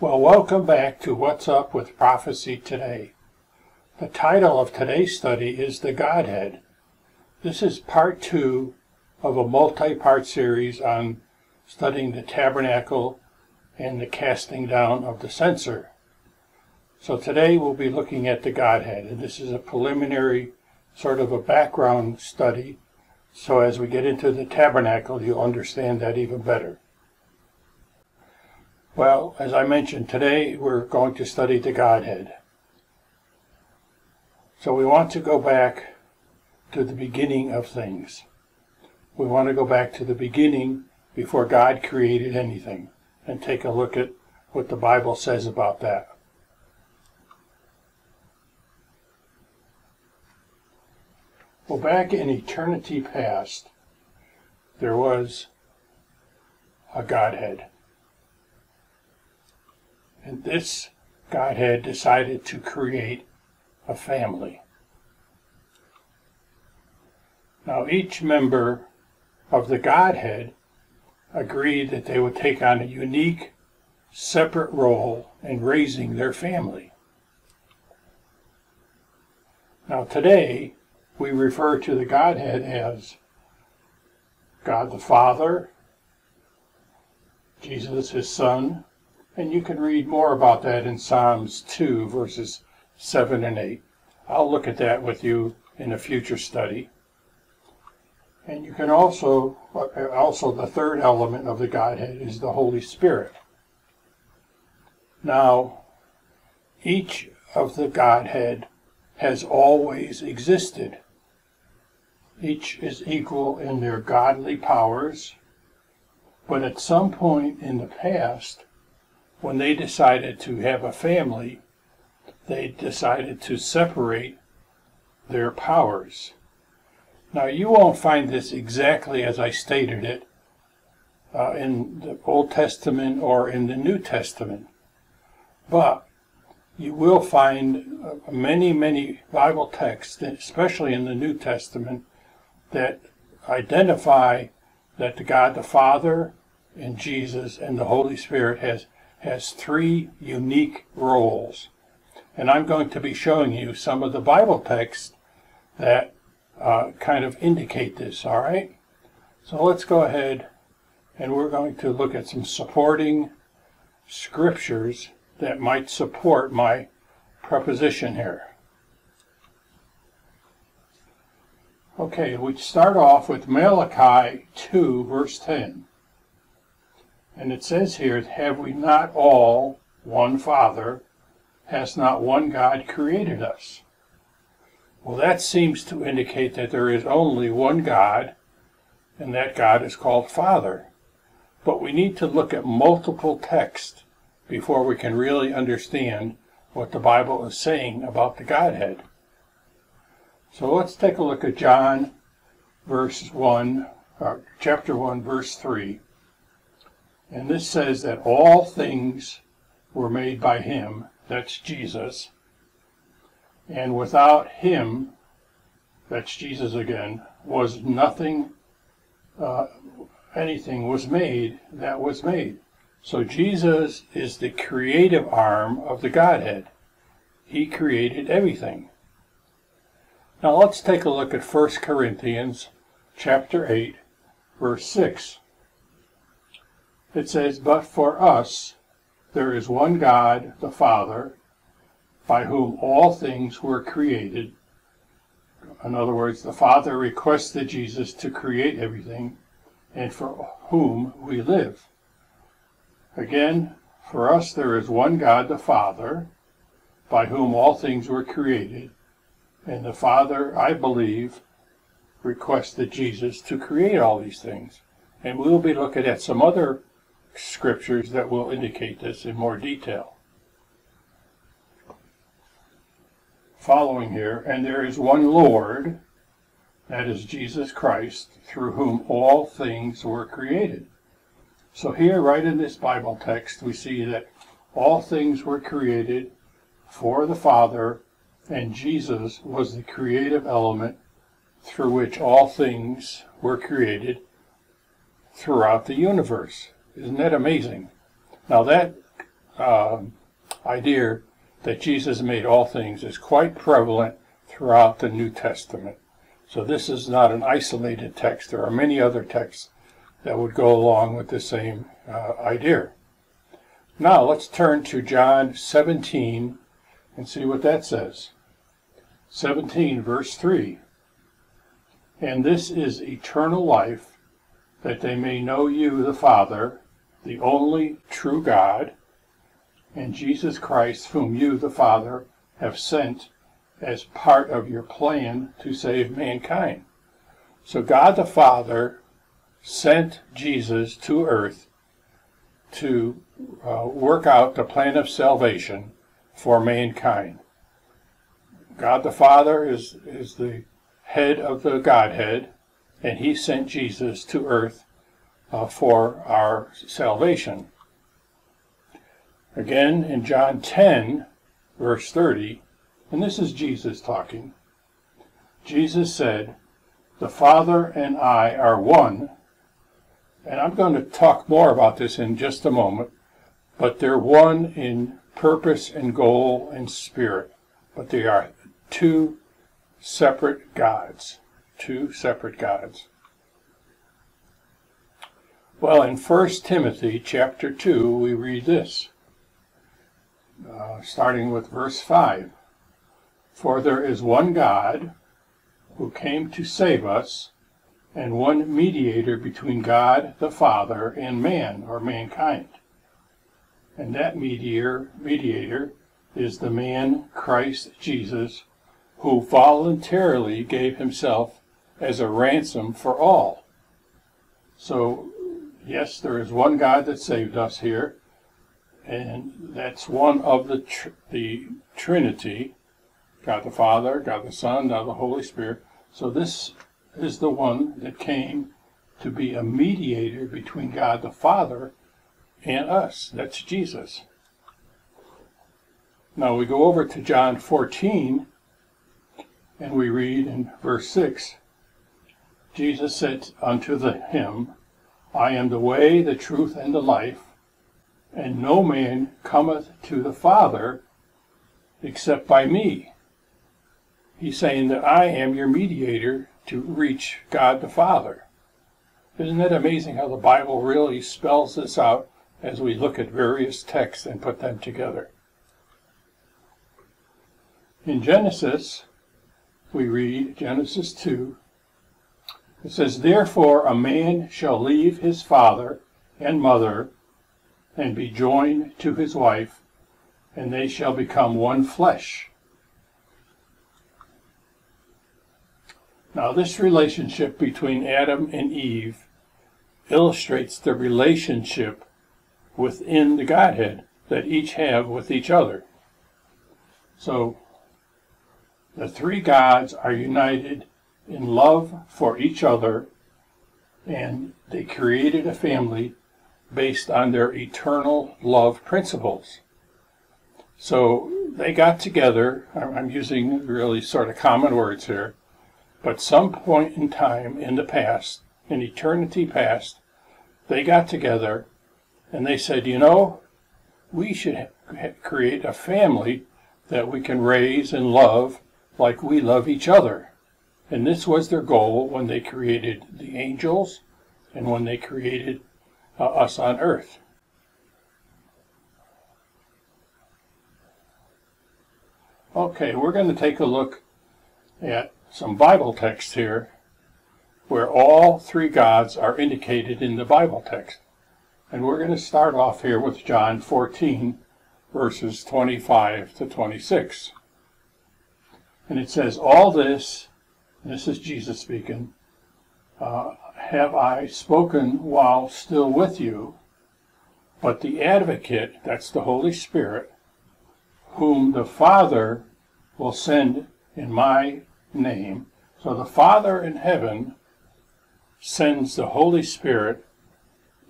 Well, welcome back to What's Up with Prophecy Today. The title of today's study is The Godhead. This is part two of a multi-part series on studying the tabernacle and the casting down of the censer. So today we'll be looking at the Godhead, and this is a preliminary sort of a background study, so as we get into the tabernacle you'll understand that even better. Well, as I mentioned, today we're going to study the Godhead. So we want to go back to the beginning of things. We want to go back to the beginning before God created anything and take a look at what the Bible says about that. Well, back in eternity past, there was a Godhead. And this Godhead decided to create a family. Now each member of the Godhead agreed that they would take on a unique, separate role in raising their family. Now today, we refer to the Godhead as God the Father, Jesus his Son, and you can read more about that in Psalms 2, verses 7 and 8. I'll look at that with you in a future study. And you can also the third element of the Godhead is the Holy Spirit. Now, each of the Godhead has always existed. Each is equal in their godly powers, but at some point in the past, when they decided to have a family, they decided to separate their powers. Now, you won't find this exactly as I stated it in the Old Testament or in the New Testament, but you will find many, many Bible texts, especially in the New Testament, that identify that the God the Father and Jesus and the Holy Spirit has three unique roles. And I'm going to be showing you some of the Bible texts that kind of indicate this, all right? So let's go ahead and we're going to look at some supporting scriptures that might support my proposition here. Okay, we start off with Malachi 2, verse 10. And it says here, have we not all one Father? Has not one God created us? Well, that seems to indicate that there is only one God, and that God is called Father. But we need to look at multiple texts before we can really understand what the Bible is saying about the Godhead. So let's take a look at John chapter 1, verse 3. And this says that all things were made by him, that's Jesus, and without him, that's Jesus again, was nothing, anything was made that was made. So Jesus is the creative arm of the Godhead. He created everything. Now let's take a look at 1 Corinthians chapter 8, verse 6. It says, but for us there is one God, the Father, by whom all things were created. In other words, the Father requested Jesus to create everything, and for whom we live. Again, for us there is one God, the Father, by whom all things were created, and the Father, I believe, requested Jesus to create all these things. And we'll be looking at some other scriptures that will indicate this in more detail. Following here, and there is one Lord, that is Jesus Christ, through whom all things were created. So here, right in this Bible text, we see that all things were created for the Father, and Jesus was the creative element through which all things were created throughout the universe. Isn't that amazing? Now that idea that Jesus made all things is quite prevalent throughout the New Testament. So this is not an isolated text. There are many other texts that would go along with the same idea. Now let's turn to John 17 and see what that says. 17 verse 3. And this is eternal life, that they may know you, the Father, the only true God, and Jesus Christ, whom you, the Father, have sent as part of your plan to save mankind. So God the Father sent Jesus to earth to work out the plan of salvation for mankind. God the Father is the head of the Godhead, and he sent Jesus to earth for our salvation. Again, in John 10, verse 30, and this is Jesus talking, Jesus said, "The Father and I are one," and I'm going to talk more about this in just a moment, but they're one in purpose and goal and spirit, but they are two separate gods, two separate gods. Well, in 1 Timothy chapter 2, we read this. Starting with verse 5. For there is one God who came to save us, and one mediator between God the Father and man, or mankind. And that mediator is the man Christ Jesus, who voluntarily gave himself as a ransom for all. So, yes, there is one God that saved us here, and that's one of the Trinity, God the Father, God the Son, God the Holy Spirit. So this is the one that came to be a mediator between God the Father and us. That's Jesus. Now we go over to John 14, and we read in verse 6, Jesus said unto him, I am the way, the truth, and the life, and no man cometh to the Father except by me. He's saying that I am your mediator to reach God the Father. Isn't that amazing how the Bible really spells this out as we look at various texts and put them together? In Genesis, we read Genesis 2. It says, Therefore a man shall leave his father and mother, and be joined to his wife, and they shall become one flesh. Now this relationship between Adam and Eve illustrates the relationship within the Godhead that each have with each other. So the three gods are united in love for each other, and they created a family based on their eternal love principles. So they got together, I'm using really sort of common words here, but some point in time in the past, in eternity past, they got together and they said, you know, we should create a family that we can raise and love like we love each other. And this was their goal when they created the angels and when they created us on earth. Okay, we're going to take a look at some Bible texts here where all three gods are indicated in the Bible text. And we're going to start off here with John 14, verses 25 to 26. And it says, All this, and this is Jesus speaking, have I spoken while still with you, but the Advocate, that's the Holy Spirit, whom the Father will send in my name. So the Father in heaven sends the Holy Spirit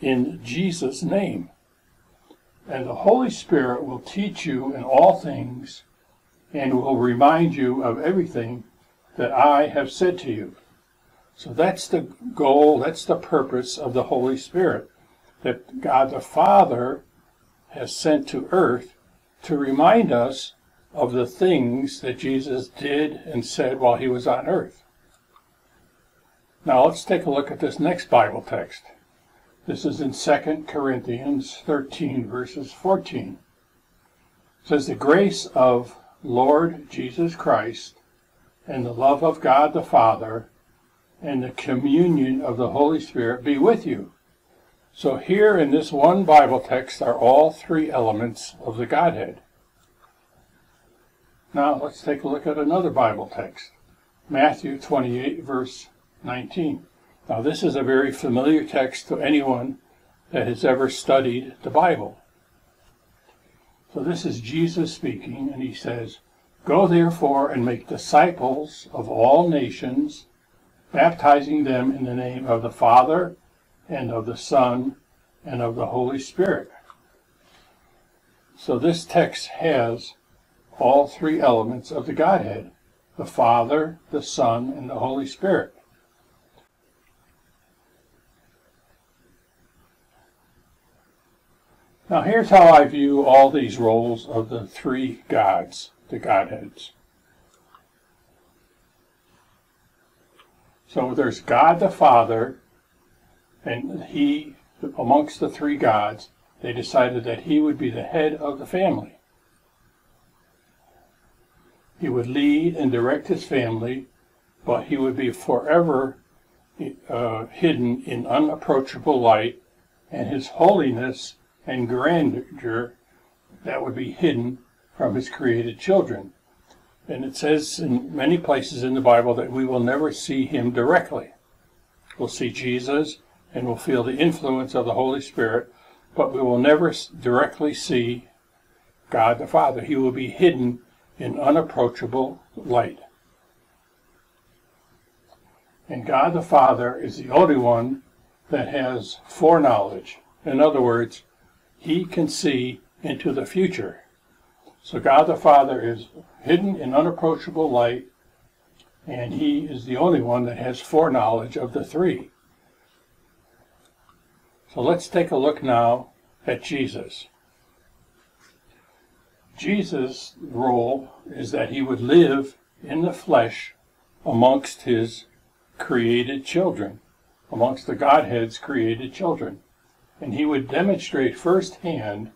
in Jesus' name. And the Holy Spirit will teach you in all things and will remind you of everything that I have said to you. So that's the goal, that's the purpose of the Holy Spirit, that God the Father has sent to earth to remind us of the things that Jesus did and said while he was on earth. Now let's take a look at this next Bible text. This is in 2 Corinthians 13, verses 14. It says, "The grace of Lord Jesus Christ, and the love of God the Father, and the communion of the Holy Spirit be with you." So here in this one Bible text are all three elements of the Godhead. Now let's take a look at another Bible text, Matthew 28, verse 19. Now this is a very familiar text to anyone that has ever studied the Bible. So this is Jesus speaking, and he says, "Go therefore and make disciples of all nations, baptizing them in the name of the Father, and of the Son, and of the Holy Spirit." So this text has all three elements of the Godhead, the Father, the Son, and the Holy Spirit. Now here's how I view all these roles of the three gods, the Godheads. So there's God the Father, and he, amongst the three gods, they decided that he would be the head of the family. He would lead and direct his family, but he would be forever hidden in unapproachable light, and his holiness and grandeur that would be hidden from his created children. And it says in many places in the Bible that we will never see him directly. We'll see Jesus and we'll feel the influence of the Holy Spirit, but we will never directly see God the Father. He will be hidden in unapproachable light. And God the Father is the only one that has foreknowledge. In other words, he can see into the future. So God the Father is hidden in unapproachable light, and he is the only one that has foreknowledge of the three. So let's take a look now at Jesus. Jesus' role is that he would live in the flesh amongst his created children, amongst the Godhead's created children. And he would demonstrate firsthand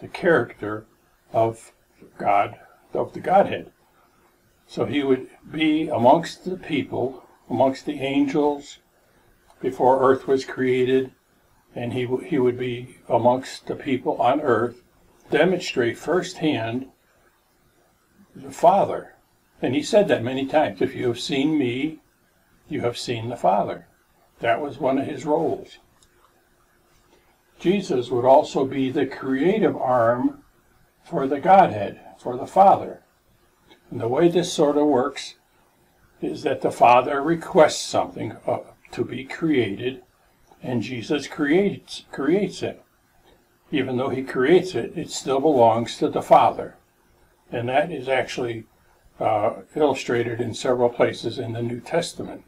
the character of God, of the Godhead. So he would be amongst the people, amongst the angels, before earth was created, and he would be amongst the people on earth, demonstrate firsthand the Father. And he said that many times, "If you have seen me, you have seen the Father." That was one of his roles. Jesus would also be the creative arm for the Godhead, for the Father. And the way this sort of works is that the Father requests something to be created, and Jesus creates it. Even though he creates it, it still belongs to the Father. And that is actually illustrated in several places in the New Testament.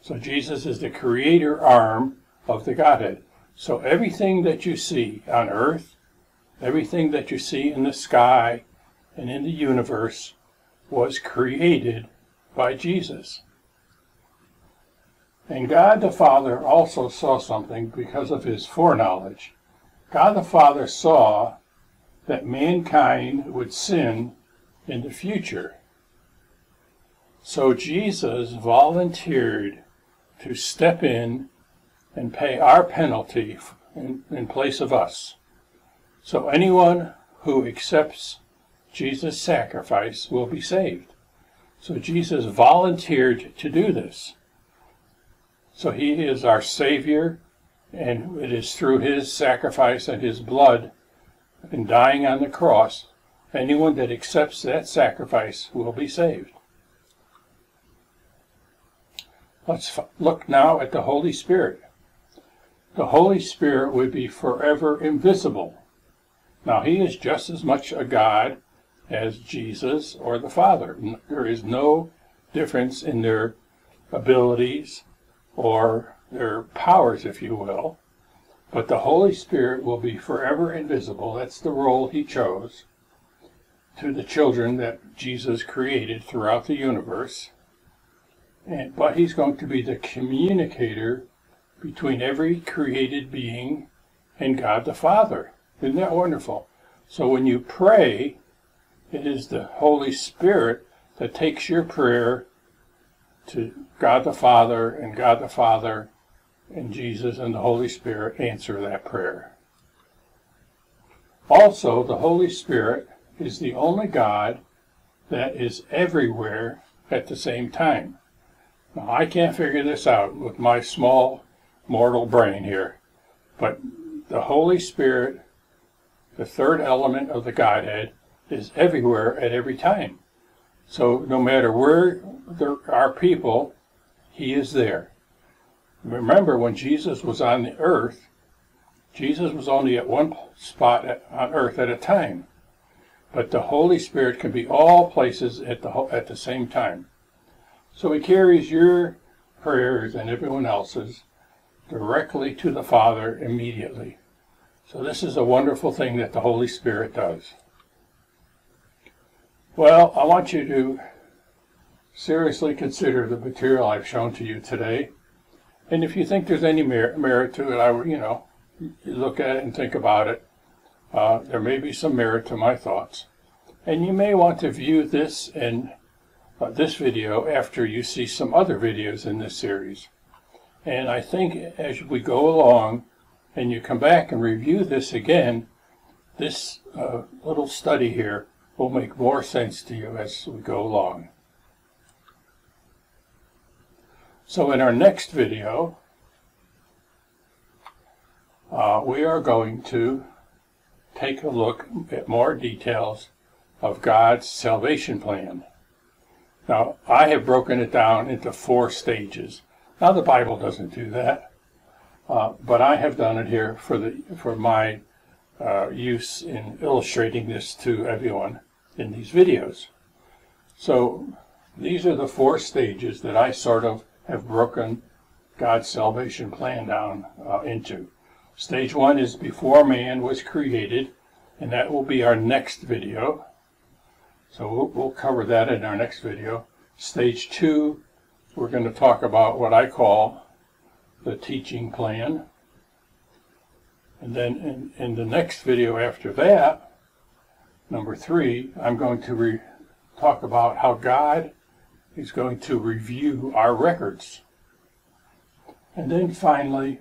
So Jesus is the creator arm of the Godhead. So everything that you see on earth, everything that you see in the sky and in the universe was created by Jesus. And God the Father also saw something because of his foreknowledge. God the Father saw that mankind would sin in the future. So Jesus volunteered to step in and pay our penalty in place of us. So anyone who accepts Jesus' sacrifice will be saved. So Jesus volunteered to do this. So he is our Savior, and it is through his sacrifice and his blood and dying on the cross, anyone that accepts that sacrifice will be saved. Let's look now at the Holy Spirit. The Holy Spirit would be forever invisible. Now, he is just as much a God as Jesus or the Father. There is no difference in their abilities or their powers, if you will. But the Holy Spirit will be forever invisible. That's the role he chose to the children that Jesus created throughout the universe. But he's going to be the communicator between every created being and God the Father. Isn't that wonderful? So when you pray, it is the Holy Spirit that takes your prayer to God the Father, and God the Father and Jesus and the Holy Spirit answer that prayer. Also, the Holy Spirit is the only God that is everywhere at the same time. Now, I can't figure this out with my small mortal brain here, but the Holy Spirit, the third element of the Godhead, is everywhere at every time. So no matter where there are people, he is there. Remember, when Jesus was on the earth, Jesus was only at one spot on earth at a time. But the Holy Spirit can be all places at the same time. So he carries your prayers and everyone else's directly to the Father immediately. So this is a wonderful thing that the Holy Spirit does. Well, I want you to seriously consider the material I've shown to you today. And if you think there's any merit to it, I would, look at it and think about it. There may be some merit to my thoughts. And you may want to view this and this video after you see some other videos in this series. And I think as we go along and you come back and review this again, this little study here will make more sense to you as we go along. So in our next video, we are going to take a look at more details of God's salvation plan. Now, I have broken it down into 4 stages. Now, the Bible doesn't do that, but I have done it here for my use in illustrating this to everyone in these videos. So these are the 4 stages that I sort of have broken God's salvation plan down into. Stage 1 is before man was created, and that will be our next video. So we'll cover that in our next video. Stage 2, we're going to talk about what I call the teaching plan. And then in the next video after that, number 3, I'm going to talk about how God is going to review our records. And then finally,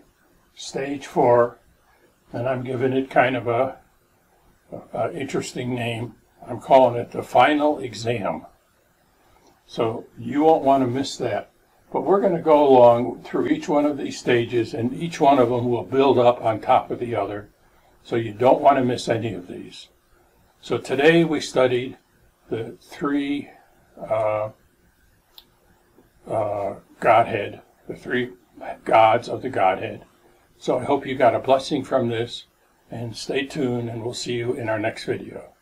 stage 4, and I'm giving it kind of a interesting name. I'm calling it the final exam. So you won't want to miss that. But we're going to go along through each one of these stages, and each one of them will build up on top of the other. So you don't want to miss any of these. So today we studied the 3 Godhead, the 3 gods of the Godhead. So I hope you got a blessing from this, and stay tuned, and we'll see you in our next video.